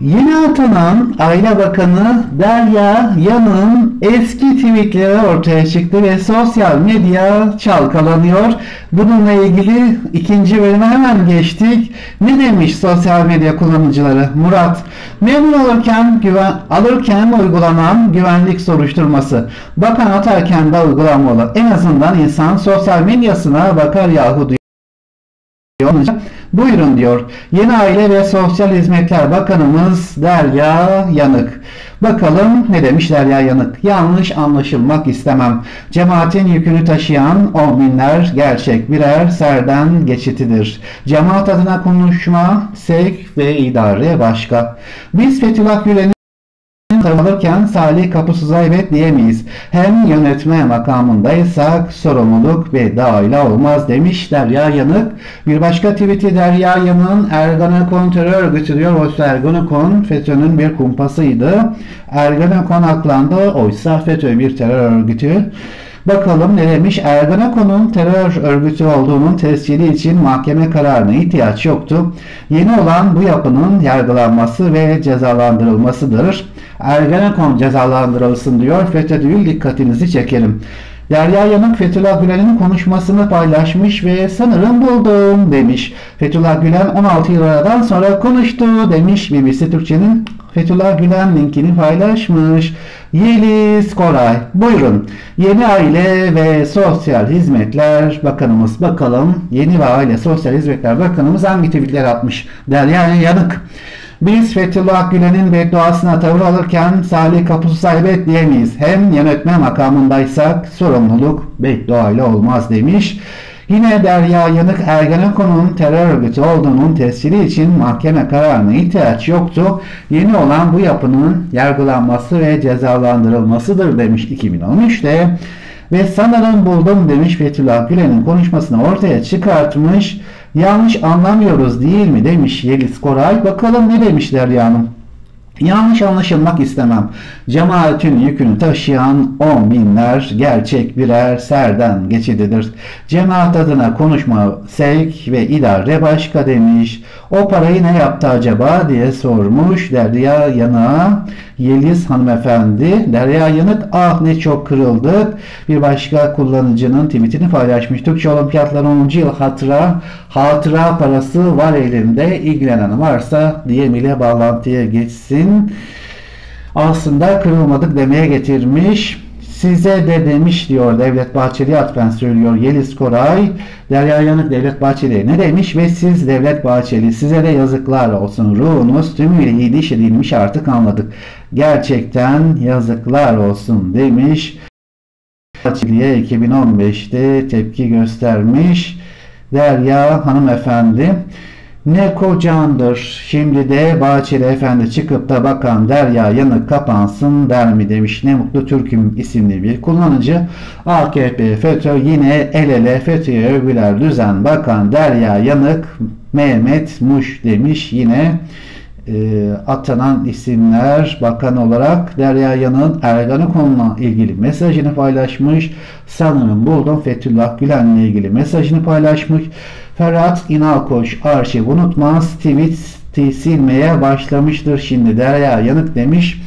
Yeni atanan Aile Bakanı Derya Yanık'ın eski tweetleri ortaya çıktı ve sosyal medya çalkalanıyor. Bununla ilgili ikinci bölüme hemen geçtik. Ne demiş sosyal medya kullanıcıları? Murat, memur alırken uygulanan güvenlik soruşturması. Bakan atarken de uygulamalı. En azından insan sosyal medyasına bakar yahu diyor. Buyurun diyor. Yeni Aile ve Sosyal Hizmetler Bakanımız Derya Yanık. Bakalım ne demiş Derya Yanık? Yanlış anlaşılmak istemem. Cemaatin yükünü taşıyan on binler gerçek birer serden geçitidir. Cemaat adına konuşma, sevk ve idare başka. Biz Fethullah Gülen'in alırken Salih Kapısız'a evet diyemeyiz. Hem yönetme makamındaysak sorumluluk bedava olmaz demiş Derya Yanık. Bir başka tweet'i Derya Yanık'ın Ergenekon terör örgütü diyor. Oysa Ergenekon FETÖ'nün bir kumpasıydı. Ergenekon aklandı. Oysa FETÖ bir terör örgütü. Bakalım ne demiş? Ergenekon'un terör örgütü olduğunun tescili için mahkeme kararına ihtiyaç yoktu. Yeni olan bu yapının yargılanması ve cezalandırılmasıdır. Ergenekon cezalandırılsın diyor. FETÖ değil, dikkatinizi çekerim. Derya Yanık Fethullah Gülen'in konuşmasını paylaşmış ve sanırım buldum demiş. Fethullah Gülen 16 yıl aradan sonra konuştu demiş. BBC Türkçe'nin Fethullah Gülen linkini paylaşmış. Yeliz Koray, buyurun. Yeni Aile ve Sosyal Hizmetler Bakanımız, bakalım Yeni Aile Sosyal Hizmetler Bakanımız hangi tweetler atmış? Derya Yanık. Biz Fethullah Gülen'in bedduasına tavır alırken Salih Kapısız'a evet diyemeyiz. Hem yönetme makamındaysak sorumluluk bedduayla olmaz demiş. Yine Derya Yanık Ergenekon'un terör örgütü olduğunun tescili için mahkeme kararına ihtiyaç yoktu. Yeni olan bu yapının yargılanması ve cezalandırılmasıdır demiş 2013'te. Ve sanırım buldum demiş Fethullah Gülen'in konuşmasını ortaya çıkartmış. Yanlış anlamıyoruz değil mi demiş Yeliz Koray. Bakalım ne demiş Derya Hanım. Yanlış anlaşılmak istemem. Cemaatin yükünü taşıyan on binler gerçek birer serden geçididir. Cemaat adına konuşma, sevk ve idare başka demiş. O parayı ne yaptı acaba diye sormuş Derya Yanık'a. Yeliz hanımefendi. Derya Yanık ah ne çok kırıldık. Bir başka kullanıcının tweetini paylaşmış. Türkçe Olimpiyatlar 10. yıl hatıra parası var elimde. İlgilenen varsa DM ile bağlantıya geçsin. Aslında kırılmadık demeye getirmiş. Size de demiş diyor Devlet Bahçeli atfen söylüyor Yeliz Koray. Derya Yanık Devlet Bahçeli'ye ne demiş? Ve siz Devlet Bahçeli, size de yazıklar olsun, ruhunuz tümüyle iyiliş edilmiş, artık anladık. Gerçekten yazıklar olsun demiş. Bahçeli'ye 2015'te tepki göstermiş Derya hanımefendi. Ne kocandır şimdi de Bahçeli Efendi çıkıp da bakan Derya Yanık kapansın der mi demiş. Ne mutlu Türk'üm isimli bir kullanıcı. AKP FETÖ yine el ele, FETÖ'ye övgüler düzen bakan Derya Yanık Mehmet Muş demiş. Yine atanan isimler bakan olarak Derya Yanık'ın Ergenekon'la ilgili mesajını paylaşmış. Sanırım buldum Fethullah Gülen'le ilgili mesajını paylaşmış. Ferhat İnalcık arşiv unutmaz, tweet silmeye başlamıştır şimdi Derya Yanık demiş.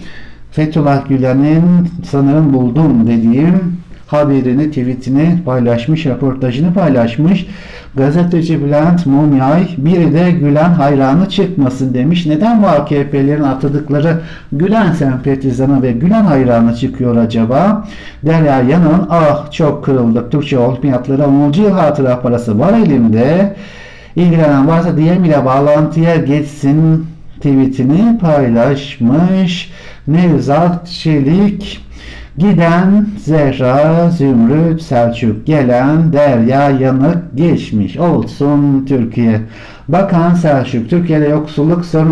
Fethullah Gülen'in sanırım buldum dediğim haberini, tweetini paylaşmış, röportajını paylaşmış. Gazeteci Bülent Mumyay, biri de Gülen hayranı çıkmasın demiş. Neden bu AKP'lerin atadıkları Gülen sempatizanı ve Gülen hayranı çıkıyor acaba? Derya Yanık'ın ah çok kırıldık Türkçe Olimpiyatları 10. yıl hatıra parası var elimde. İlgilenen varsa DM ile bağlantıya geçsin tweetini paylaşmış. Nevzat Çelik. Giden Zehra Zümrüt Selçuk, gelen Derya Yanık, geçmiş olsun Türkiye. Bakan Selçuk, Türkiye'de yoksulluk sorun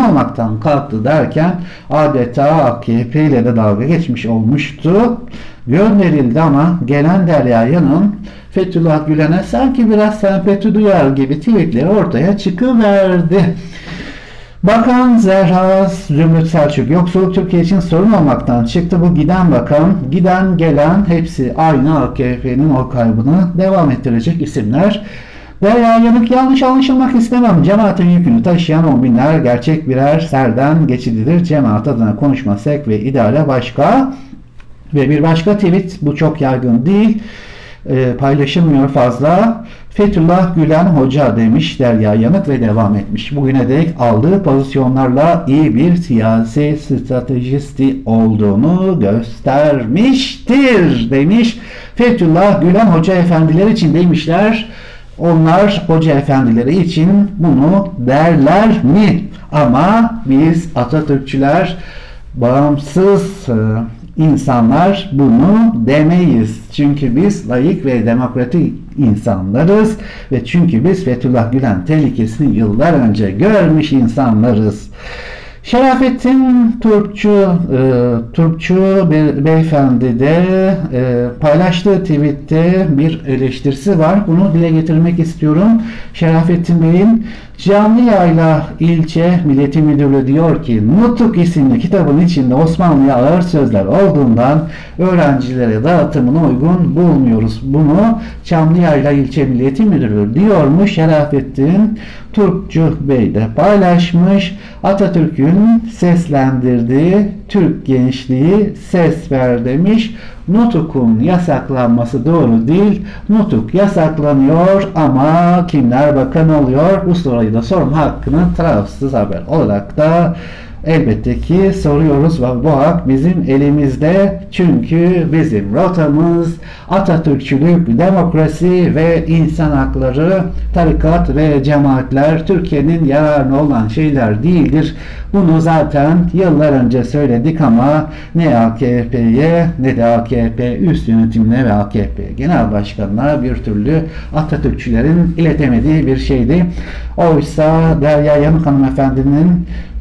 olmaktan kalktı derken adeta AKP ile de dalga geçmiş olmuştu. Gönderildi ama gelen Derya Yanık'ın Fethullah Gülen'e sanki biraz sempati duyar gibi tweetleri ortaya çıkıverdi. Bakan Zehra Zümrüt Selçuk, yoksulluk Türkiye için sorun olmaktan çıktı. Bu giden bakan, giden gelen hepsi aynı AKP'nin o kaybını devam ettirecek isimler. Derya Yanık, yanlış anlaşılmak istemem. Cemaatin yükünü taşıyan on binler gerçek birer serden geçididir. Cemaat adına konuşmasak ve ideale başka. Ve bir başka tweet, bu çok yaygın değil, paylaşılmıyor fazla. Fethullah Gülen hoca demiş Derya Yanık ve devam etmiş. Bugüne dek aldığı pozisyonlarla iyi bir siyasi stratejisti olduğunu göstermiştir demiş. Fethullah Gülen hoca efendileri için demişler. Onlar hoca efendileri için bunu derler mi? Ama biz Atatürkçüler, bağımsız insanlar bunu demeyiz. Çünkü biz layık ve demokratik insanlarız ve çünkü biz Fethullah Gülen tehlikesini yıllar önce görmüş insanlarız. Şerafettin Türkçü beyefendi de paylaştığı tweette bir eleştirisi var. Bunu dile getirmek istiyorum. Şerafettin Bey'in Canlı Yayla İlçe Milleti Müdürlüğü diyor ki, Nutuk isimli kitabın içinde Osmanlı'ya ağır sözler olduğundan öğrencilere dağıtımına uygun bulmuyoruz. Bunu Canlı Yayla İlçe Milleti Müdürlüğü diyormuş. Şerafettin Türkçü Bey de paylaşmış. Atatürk'ün seslendirdiği Türk gençliği ses ver demiş. Nutuk'un yasaklanması doğru değil. Nutuk yasaklanıyor ama kimler bakan oluyor? Bu soruyu da sorma hakkını tarafsız haber olarak da elbette ki soruyoruz ve bu hak bizim elimizde. Çünkü bizim rotamız Atatürkçülük, demokrasi ve insan hakları, tarikat ve cemaatler Türkiye'nin yararına olan şeyler değildir. Bunu zaten yıllar önce söyledik ama ne AKP'ye ne de AKP üst yönetimine ve AKP genel başkanına bir türlü Atatürkçülerin iletemediği bir şeydi. Oysa Derya Yanık hanımefendinin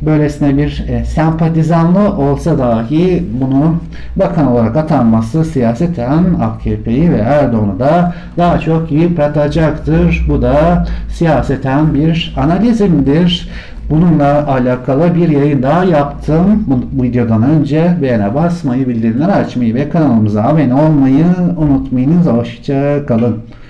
böylesine bir sempatizanlı olsa dahi bunu bakan olarak atanması siyaseten AKP'yi ve Erdoğan'ı da daha çok yıpratacaktır. Bu da siyaseten bir analizimdir. Bununla alakalı bir yayın daha yaptım. Bu videodan önce beğene basmayı, bildirimleri açmayı ve kanalımıza abone olmayı unutmayınız. Hoşça kalın.